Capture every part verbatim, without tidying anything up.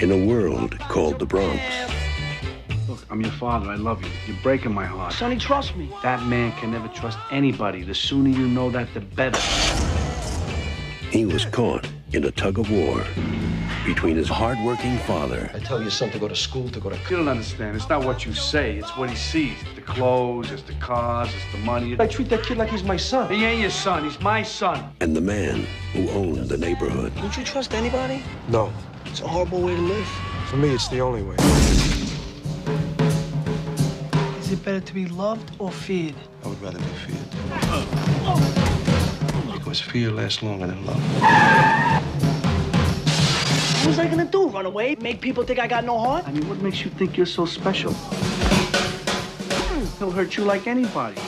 in a world called the Bronx. Look, I'm your father. I love you. You're breaking my heart. Sonny, trust me. That man can never trust anybody. The sooner you know that, the better. He was caught in a tug of war between his hard-working father. I tell your son to go to school, to go to... You don't understand. It's not what you say. It's what he sees. The clothes, it's the cars, it's the money. I treat that kid like he's my son. He ain't your son. He's my son. And the man who owned the neighborhood. Would you trust anybody? No. It's a horrible way to live. For me, it's the only way. Is it better to be loved or feared? I would rather be feared. Oh. Oh. Because fear lasts longer than love. Ah! What was I gonna do? Run away? Make people think I got no heart? I mean, what makes you think you're so special? He'll hurt you like anybody.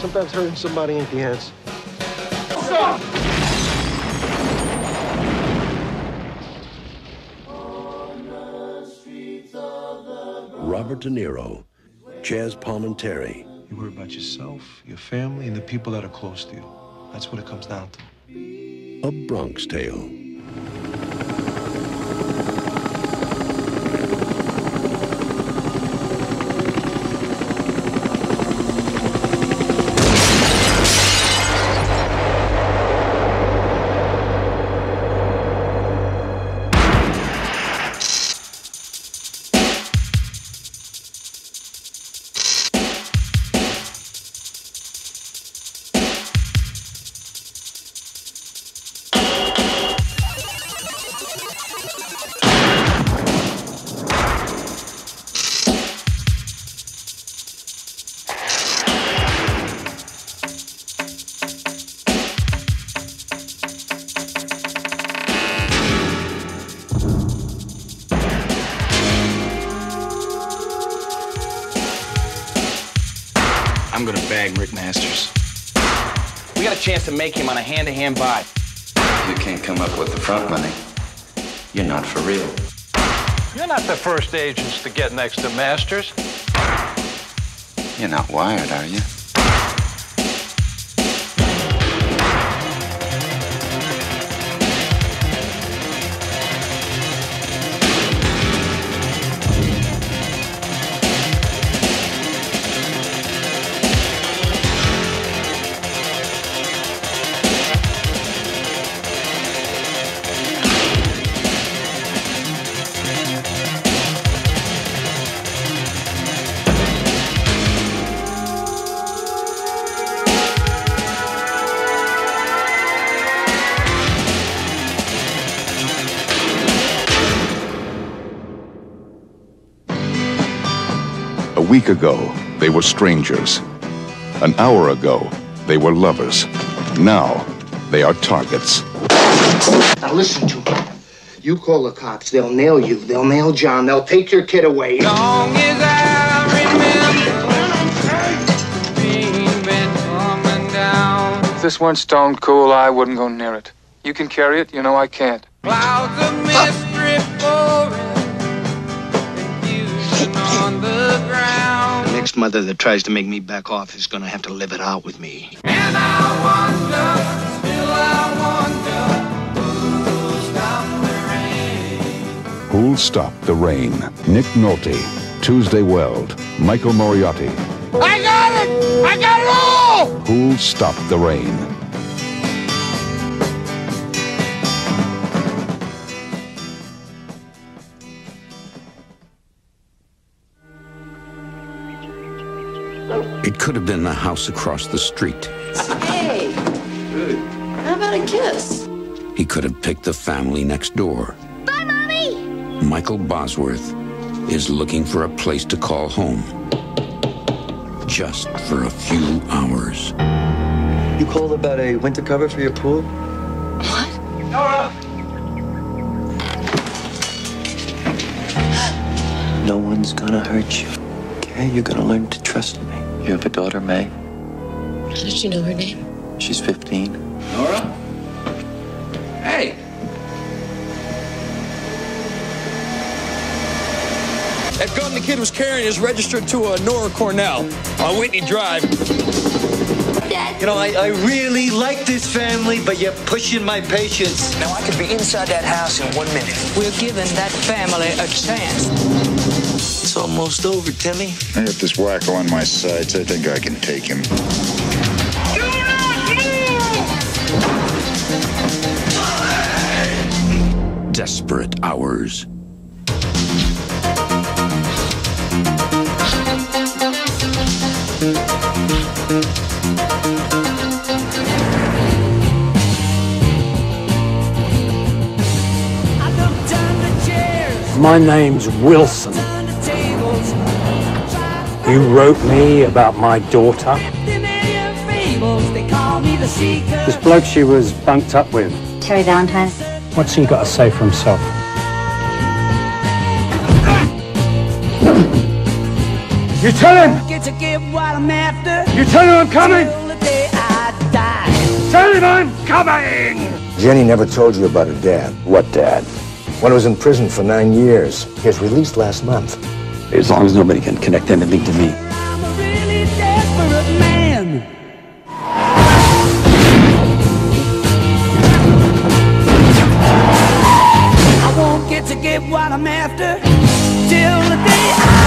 Sometimes hurting somebody ain't the answer. Stop! Robert De Niro, Chaz Palminteri. You worry about yourself, your family, and the people that are close to you. That's what it comes down to. A Bronx Tale. I'm gonna bag Rick Masters. We got a chance to make him on a hand-to-hand buy. If you can't come up with the front money, you're not for real. You're not the first agents to get next to Masters. You're not wired, are you? A week ago, they were strangers. An hour ago, they were lovers. Now, they are targets. Now listen to me. You call the cops, they'll nail you, they'll nail John, they'll take your kid away. Long as I remember being bed coming down. If this weren't stone cool, I wouldn't go near it. You can carry it, you know I can't. Clouds of mystery pouring. On the ground. The next mother that tries to make me back off is gonna have to live it out with me. And I wonder, still I wonder, who'll stop the rain? Who'll Stop the Rain? Nick Nolte, Tuesday Weld, Michael Moriarty. I got it! I got it all! Who'll Stop the Rain? It could have been the house across the street. Hey, how about a kiss? He could have picked the family next door. Bye, Mommy! Michael Bosworth is looking for a place to call home. Just for a few hours. You called about a winter cover for your pool? What? Nora! No one's gonna hurt you, okay? You're gonna learn to trust me. You have a daughter, May. How did you know her name? She's fifteen. Nora? Hey! That gun the kid was carrying is registered to uh, Nora Cornell on Whitney Drive. Dad, You know, I, I really like this family, but you're pushing my patience. Now, I could be inside that house in one minute. We're giving that family a chance. It's almost over, Timmy. I have this whack on my sides. I think I can take him. Do not move! Desperate Hours. My name's Wilson. You wrote me about my daughter. This bloke she was bunked up with. Terry Valentine. What's he got to say for himself? You tell him! Get to get what I'm after. You tell him I'm coming! Tell him I'm coming! Jenny never told you about her dad. What dad? When I was in prison for nine years. He was released last month. As long as nobody can connect anything to me. I'm a really desperate man. I won't get to get what I'm after till the day I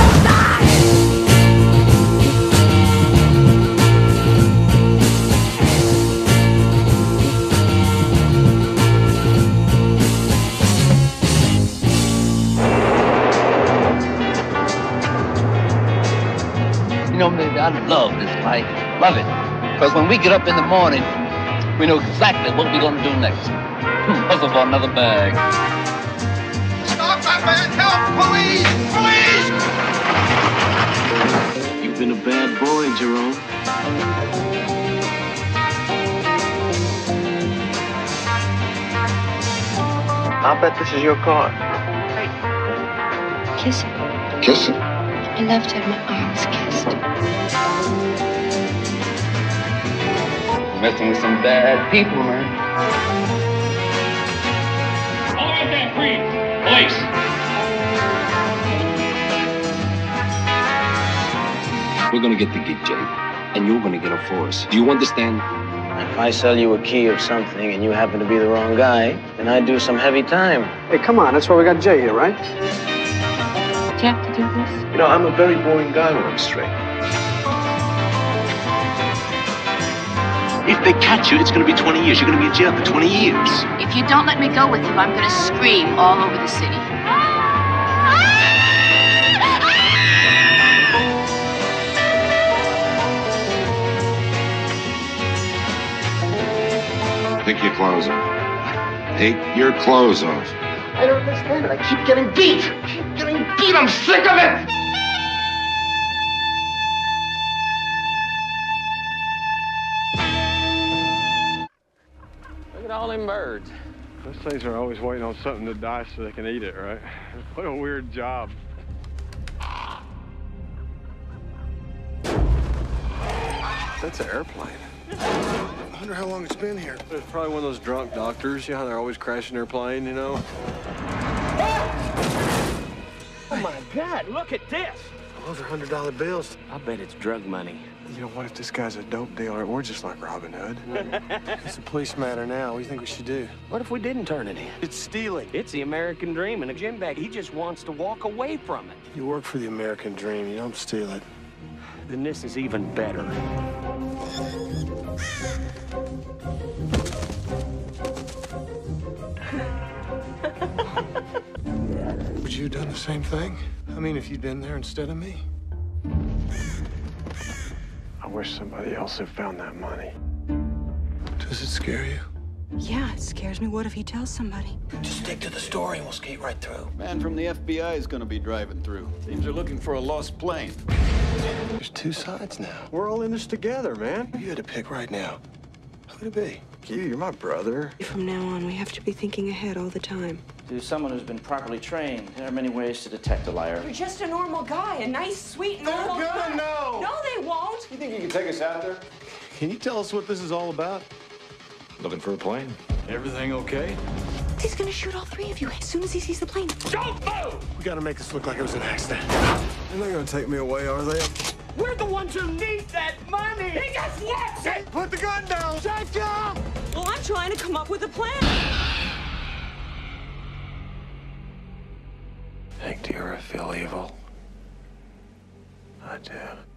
I love this life. Love it. Because when we get up in the morning, we know exactly what we're going to do next. Puzzle for another bag. Stop that man! Help! Police! Police! You've been a bad boy, Jerome. I'll bet this is your car. Kiss him. Kiss him? I love to have my arms kissed. Messing with some bad people, man. All right, that green place. We're gonna get the gig, Jake, and you're gonna get it for us. Do you understand? If I sell you a key of something and you happen to be the wrong guy, then I do some heavy time. Hey, come on, that's why we got Jay here, right? Do you have to do this? You know, I'm a very boring guy when I'm straight. If they catch you, it's going to be twenty years. You're going to be in jail for twenty years. If you don't let me go with you, I'm going to scream all over the city. Take your clothes off. Take your clothes off. I don't understand it. I keep getting beat. I keep getting beat. I'm sick of it. Birds. Those things are always waiting on something to die so they can eat it, right? What a weird job. That's an airplane. I wonder how long it's been here. There's probably one of those drunk doctors, you know, they're always crashing their plane, you know? Oh my God, look at this! Those are one hundred dollar bills. I bet it's drug money. You know, what if this guy's a dope dealer? We're just like Robin Hood. It's a police matter now. What do you think we should do? What if we didn't turn it in? It's stealing. It's the American dream and a gym bag. He just wants to walk away from it. You work for the American dream. You don't steal it. Then this is even better. Would you have done the same thing? I mean, if you'd been there instead of me. I wish somebody else had found that money. Does it scare you? Yeah, it scares me. What if he tells somebody? Just stick to the story and we'll skate right through. Man from the F B I is gonna be driving through. Teams are looking for a lost plane. There's two sides now. We're all in this together, man. You had to pick right now. Who'd it be? You, you're my brother. From now on, we have to be thinking ahead all the time. To someone who's been properly trained, there are many ways to detect a liar. You're just a normal guy, a nice, sweet, normal guy. They're gonna know! No, they won't! You think you can take us out there? Can you tell us what this is all about? Looking for a plane. Everything okay? He's gonna shoot all three of you as soon as he sees the plane. Don't move! We gotta make this look like it was an accident. They're not gonna take me away, are they? We're the ones who need that money. He just wants it. Put the gun down. Shut up. Well, I'm trying to come up with a plan. Hank, do you ever feel evil? I do.